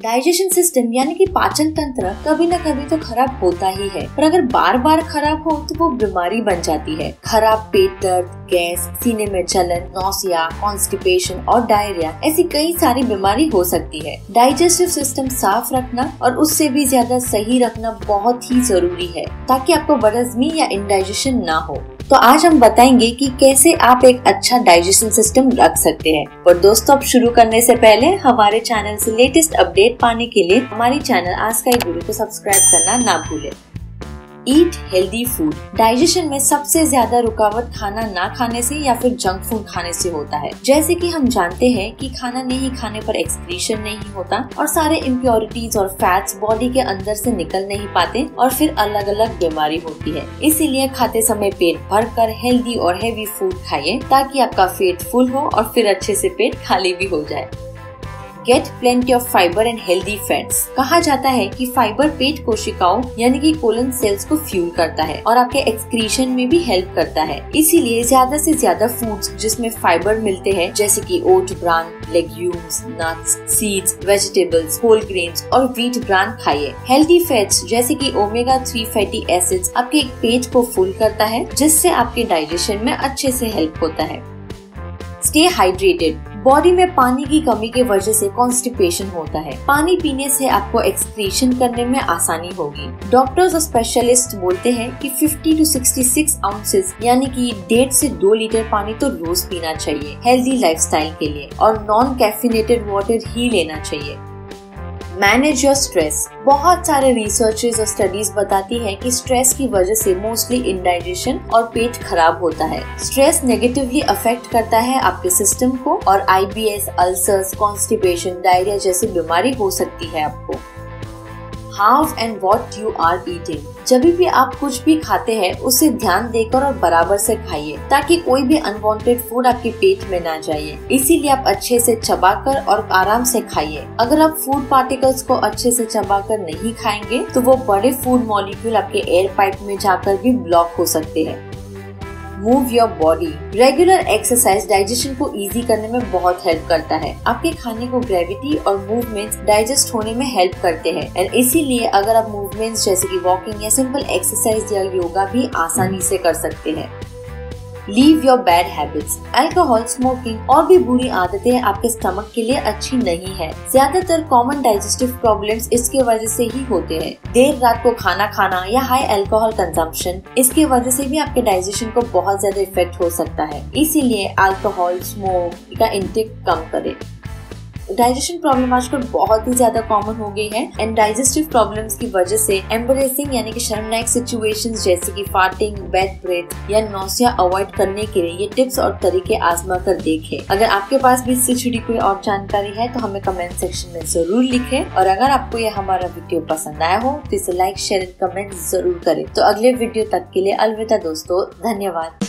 Digestion system यानी कि पाचन तंत्र कभी न कभी तो खराब होता ही है, पर अगर बार बार खराब हो तो वो बीमारी बन जाती है। खराब पेट दर्द, गैस, सीने में जलन, नौसिया, कॉन्स्टिपेशन और डायरिया ऐसी कई सारी बीमारी हो सकती है। डाइजेस्टिव सिस्टम साफ रखना और उससे भी ज्यादा सही रखना बहुत ही जरूरी है ताकि आपको बदहजमी या इंडाइजेशन ना हो। तो आज हम बताएंगे कि कैसे आप एक अच्छा डाइजेशन सिस्टम रख सकते हैं। और दोस्तों, अब शुरू करने से पहले हमारे चैनल से लेटेस्ट अपडेट पाने के लिए हमारे चैनल आज का गुरु को सब्सक्राइब करना ना भूलें। Eat healthy food. डाइजेशन में सबसे ज्यादा रुकावट खाना ना खाने से या फिर जंक फूड खाने से होता है। जैसे कि हम जानते हैं कि खाना नहीं खाने पर एक्सक्रीशन नहीं होता और सारे इम्प्योरिटीज और फैट्स बॉडी के अंदर से निकल नहीं पाते और फिर अलग अलग बीमारी होती है। इसीलिए खाते समय पेट भर कर हेल्दी और हेवी फूड खाइए ताकि आपका पेट फुल हो और फिर अच्छे से पेट खाली भी हो जाए। Get plenty of fibre and healthy fats. कहा जाता है कि फाइबर पेट कोशिकाओं यानी कि कोलन सेल्स को फ्यूल करता है और आपके एक्सक्रीशन में भी हेल्प करता है। इसीलिए ज्यादा से ज्यादा फूड्स जिसमें फाइबर मिलते हैं जैसे कि oat bran, legumes, nuts, seeds, vegetables, whole grains और व्हीट ब्रान खाइए। हेल्दी फैट्स जैसे कि ओमेगा 3 फैटी एसिड्स आपके पेट को फुल करता है जिससे आपके डाइजेशन में अच्छे से हेल्प होता है। Stay hydrated. बॉडी में पानी की कमी के वजह से कॉन्स्टिपेशन होता है। पानी पीने से आपको एक्सक्रीशन करने में आसानी होगी। डॉक्टर्स और स्पेशलिस्ट बोलते हैं कि 50 टू 66 आउंसेस यानी कि 1.5 से 2 लीटर पानी तो रोज पीना चाहिए हेल्दी लाइफस्टाइल के लिए, और नॉन कैफिनेटेड वाटर ही लेना चाहिए। Manage your stress. बहुत सारे रिसर्चेस और स्टडीज बताती हैं कि स्ट्रेस की वजह से मोस्टली इंडाइजेशन और पेट खराब होता है। स्ट्रेस नेगेटिवली अफेक्ट करता है आपके सिस्टम को और IBS, अल्सर्स, कॉन्स्टिपेशन, डायरिया जैसी बीमारी हो सकती है आपको। How and what you are eating. जब भी आप कुछ भी खाते हैं उसे ध्यान देकर और बराबर से खाइए ताकि कोई भी अनवांटेड फूड आपके पेट में ना जाए। इसीलिए आप अच्छे से चबाकर और आराम से खाइए। अगर आप फूड पार्टिकल्स को अच्छे से चबाकर नहीं खाएंगे तो वो बड़े फूड मॉलिक्यूल आपके एयर पाइप में जाकर भी ब्लॉक हो सकते हैं। Move your body. Regular exercise digestion को इजी करने में बहुत हेल्प करता है। आपके खाने को ग्रेविटी और मूवमेंट्स डाइजेस्ट होने में हेल्प करते हैं और इसीलिए अगर आप मूवमेंट्स जैसे कि वॉकिंग या सिंपल एक्सरसाइज या योगा भी आसानी से कर सकते हैं। Leave your bad habits. Alcohol, smoking और भी बुरी आदतें आपके स्टमक के लिए अच्छी नहीं है। ज्यादातर कॉमन डाइजेस्टिव प्रॉब्लम्स इसके वजह से ही होते हैं। देर रात को खाना खाना या हाई अल्कोहल कंजम्पशन इसके वजह से भी आपके डाइजेशन को बहुत ज्यादा इफेक्ट हो सकता है। इसीलिए अल्कोहल, स्मोक का इंटेक कम करें। डाइजेशन प्रॉब्लम आजकल बहुत ही ज्यादा कॉमन हो गई है एंड डाइजेस्टिव प्रॉब्लम्स की वजह से एम्बरेसिंग यानी कि शर्मनाक सिचुएशंस जैसे कि फार्टिंग, बैड ब्रेथ या नौसिया अवॉइड करने के लिए ये टिप्स और तरीके आजमा कर देखें। अगर आपके पास भी इससे जुड़ी कोई और जानकारी है तो हमें कमेंट सेक्शन में जरूर लिखें। और अगर आपको ये हमारा वीडियो पसंद आया हो तो इसे लाइक, शेयर एंड कमेंट जरूर करें। तो अगले वीडियो तक के लिए अलविदा दोस्तों, धन्यवाद।